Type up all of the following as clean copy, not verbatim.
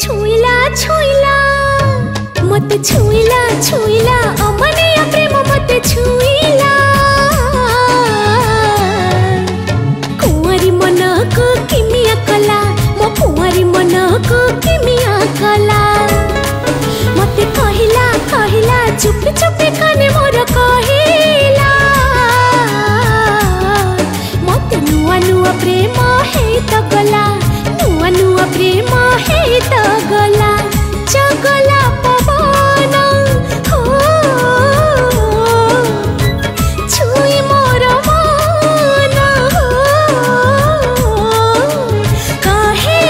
छुईला छुईला मत छुईला छुईला अमने प्रेम मत छुईला कुंवारी मन को किमिया कला मो कुंवारी मन को किमिया कला मत कहिला कहिला चुप चुप काने मोर कहिला मत नुआ नुआ प्रेम है त कला नुआ नुआ प्रेम है त गला चगला पवन हो छुई मोर मन हो कहे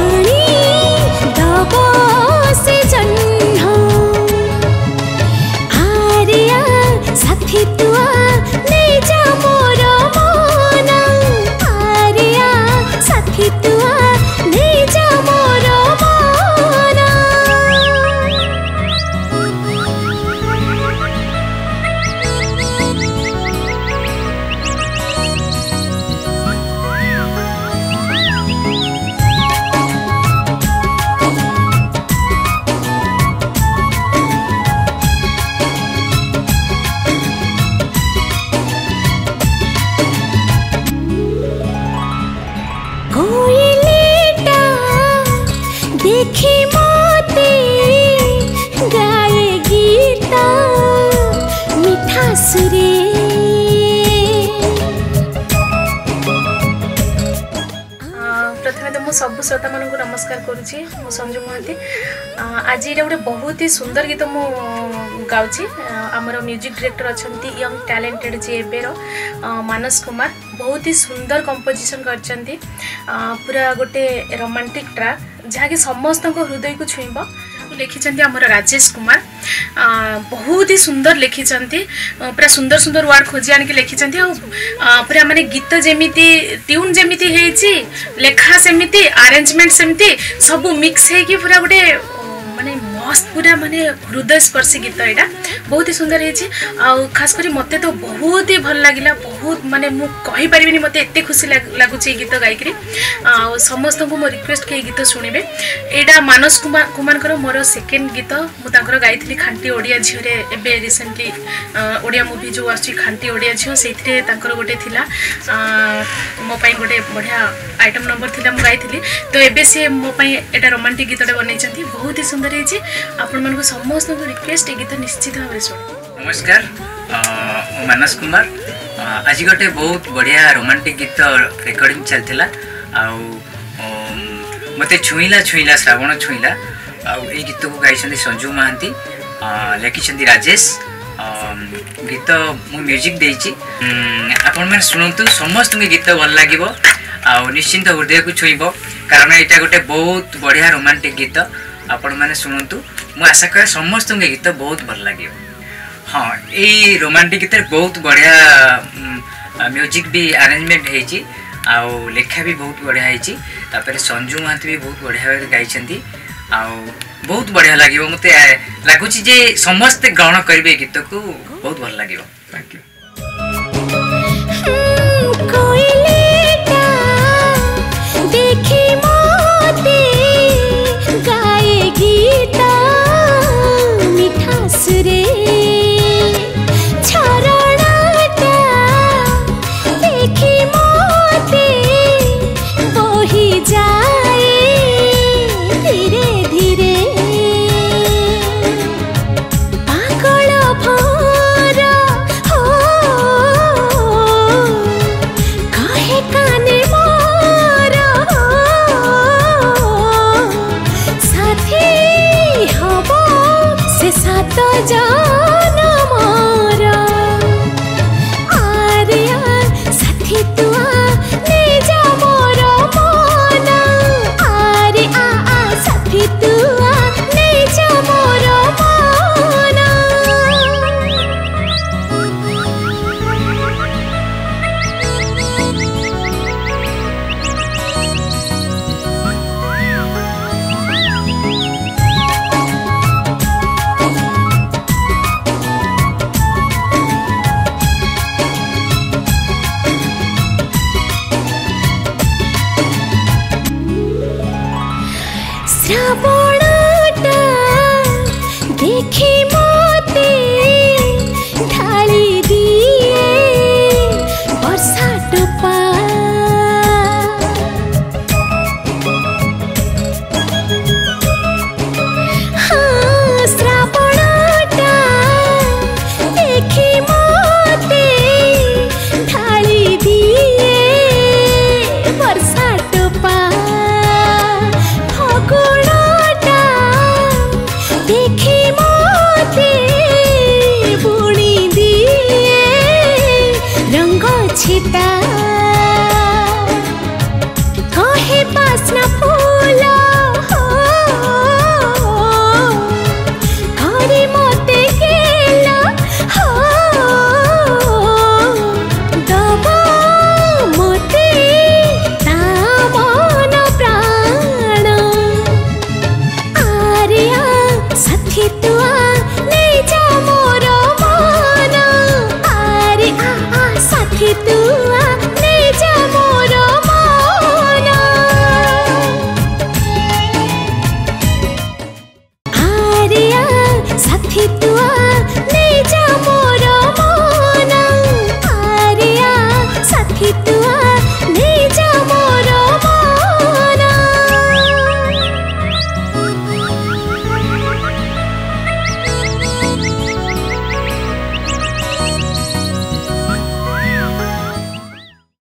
आनी दब से जन्ह आरिया साथी तुआ ले जा मोर मन आरिया साथी तुआ ले जा मोर सबू श्रोता मान को नमस्कार करुँची मु संजू मोहंती। आज ये गोटे बहुत ही सुंदर गीत मु गाँची आमर म्यूजिक डायरेक्टर अच्छा यंग टैलेंटेड जी एबेर मानस कुमार बहुत ही सुंदर कंपोजिशन कर पूरा गोटे रोमांटिक ट्रैक जहाँकि समस्त हृदय को छुईब लिखिं आमर राजेश कुमार बहुत ही सुंदर लिखिं पूरा सुंदर सुंदर वार्ड खोजी आनिक लिखिं पूरा माने गीत जेमिति ट्यून जेमिति है लेखा सेमती अरेंजमेंट सेमती सब मिक्स है पूरा गोटे माने मस्त पूरा माने हृदय स्पर्शी गीत यहाँ बहुत ही सुंदर हो खास कर मत तो बहुत ही भल लगे बहुत माने मुझे मत एत खुशी लगुच गीत गायक समस्त को मो रिक्वेस्ट के गीत शुणे यहाँ मानस कुमार मोर सेकेंड गीत मुझे गाई खांटी ओडिया झीरे एवं रिसेंटली ओडिया मूवी जो खांटी ओडिया झील से गोटे मोपाई गोटे बढ़िया आइटम नंबर थी मुझे गाई तो ये सी मोपाई एटा रोमांटिक गीतटे बन बहुत ही सुंदर हो आपण को समस्त को रिक्वेस्ट ये गीत निश्चित भाव में। नमस्कार मानस कुमार आज गोटे बहुत बढ़िया रोमांटिक गीत रेकर्डिंग चलता मते छुईला छुईला श्रावण छुईला आई गीत को गाई संजू महांती लिखिं राजेश गीत म्यूजिक देइछि आपण मैंने सुनतु समस्त गीत भल लगे निश्चिंत हृदय को छुईब कारण यहाँ गोटे बहुत बढ़िया रोमांटिक गीत आपण मैंने शुणतु मु आशा कै समस्त गीत बहुत भल लगे। हाँ यही रोमांटिक गीत बहुत बढ़िया म्यूजिक भी अरेंजमेंट होइछि आउ लेखा भी बहुत बढ़िया होती संजू महांती भी बहुत बढ़िया गाई बहुत बढ़िया लगे मत लगुच समस्ते ग्रहण करेंगे गीत को बहुत भल लगे। Thank you. धीरे पागल भोर हो सीता काहे पास ना फूला घरे मोते गेला हो दबा मोते मन प्राण आर्या साथी तुआ नहीं जा मोर मन आर्या साथी तुआ नहीं जा मोर मन आर्या साथी तुआ नहीं जा मोर मन आर्या साथी तुआ